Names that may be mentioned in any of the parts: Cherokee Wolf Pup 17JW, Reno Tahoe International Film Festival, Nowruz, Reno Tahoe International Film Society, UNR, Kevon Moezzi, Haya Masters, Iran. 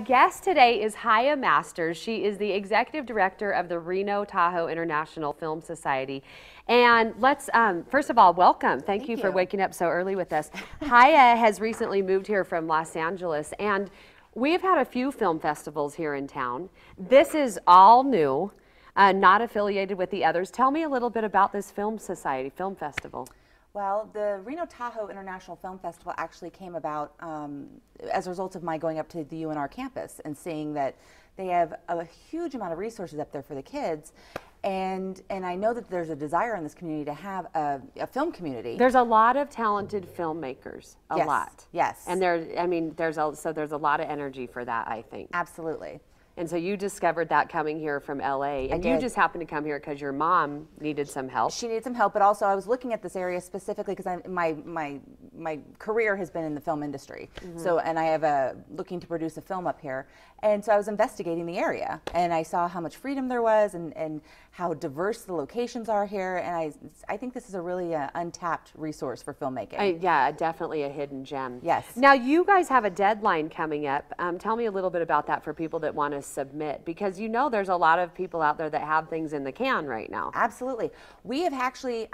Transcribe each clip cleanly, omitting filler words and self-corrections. My guest today is Haya Masters. She is the executive director of the Reno Tahoe International Film Society. And let's, first of all, welcome. Thank you for waking up so early with us. Haya has recently moved here from Los Angeles, and we've had a few film festivals here in town. This is all new, not affiliated with the others. Tell me a little bit about this Film Society, Film Festival. Well, the Reno Tahoe International Film Festival actually came about as a result of my going up to the UNR campus and seeing that they have a huge amount of resources up there for the kids. And I know that there's a desire in this community to have a film community. There's a lot of talented filmmakers, a lot. And there's a lot of energy for that, I think. Absolutely. And so you discovered that coming here from LA, and you just happened to come here because your mom needed some help. She needed some help, but also I was looking at this area specifically because my career has been in the film industry. Mm-hmm. So, and I have looking to produce a film up here, and so I was investigating the area, and I saw how much freedom there was, and how diverse the locations are here, and I think this is a really untapped resource for filmmaking. Yeah, definitely a hidden gem. Yes. Now you guys have a deadline coming up. Tell me a little bit about that for people that want to submit, because you know there's a lot of people out there that have things in the can right now. Absolutely. We have actually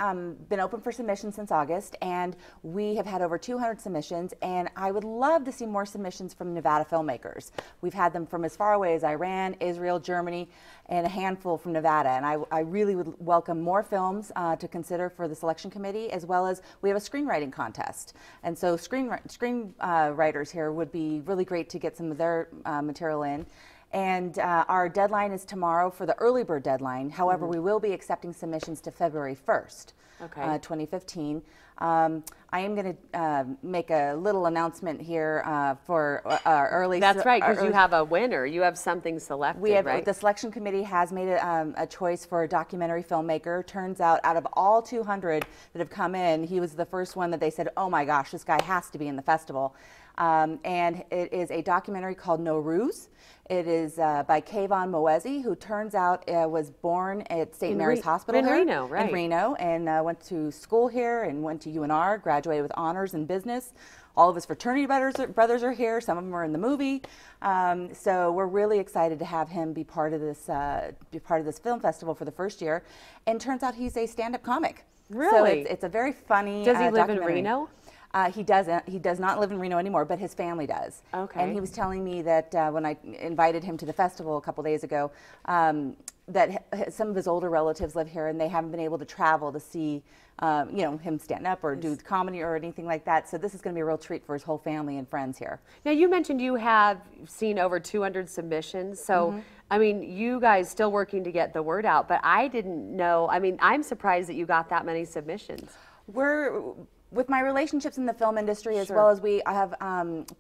been open for submissions since August, and we have had over 200 submissions, and I would love to see more submissions from Nevada filmmakers. We've had them from as far away as Iran, Israel, Germany, and a handful from Nevada, and I really would welcome more films to consider for the selection committee, as well as we have a screenwriting contest, and so screenwriters here would be really great to get some of their material in. And our deadline is tomorrow for the early bird deadline. However, we will be accepting submissions to February 1st, 2015. I am going to make a little announcement here for our early... That's right, because you have a winner. You have something selected, right? The selection committee has made a choice for a documentary filmmaker. Turns out of all 200 that have come in, he was the first one that they said, oh my gosh, this guy has to be in the festival. And it is a documentary called Nowruz. It is by Kevon Moezzi, who turns out was born at St. Mary's Hospital in Reno, right? In Reno, and went to school here and went to UNR, graduated with honors in business. All of his fraternity brothers are here. Some of them are in the movie. So we're really excited to have him be part of this film festival for the first year. And turns out he's a stand-up comic. Really? So it's a very funny documentary. Does he live in Reno? He does not live in Reno anymore, but his family does. Okay. And he was telling me that when I invited him to the festival a couple days ago, that some of his older relatives live here, and they haven't been able to travel to see, you know, him stand up or do comedy or anything like that. So this is going to be a real treat for his whole family and friends here. Now, you mentioned you have seen over 200 submissions. So, I mean, you guys still working to get the word out, but I didn't know. I mean, I'm surprised that you got that many submissions. With my relationships in the film industry, as well as we have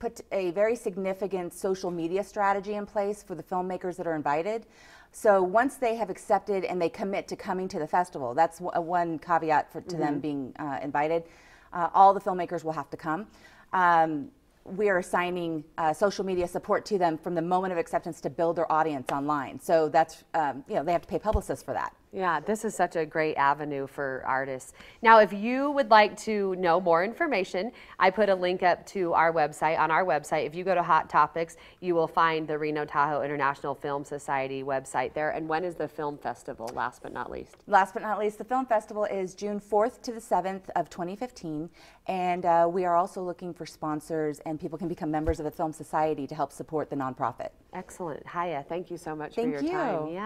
put a very significant social media strategy in place for the filmmakers that are invited. So once they have accepted and they commit to coming to the festival, that's one caveat to them being invited. All the filmmakers will have to come. We are assigning social media support to them from the moment of acceptance to build their audience online. So that's, you know, they have to pay publicists for that. Yeah, this is such a great avenue for artists. Now, if you would like to know more information, I put a link up to our website. On our website, if you go to Hot Topics, you will find the Reno Tahoe International Film Society website there. And when is the film festival, last but not least? Last but not least, the film festival is June 4th to the 7th of 2015. And we are also looking for sponsors, and people can become members of the Film Society to help support the nonprofit. Excellent. Haya, thank you so much for your time. Yeah.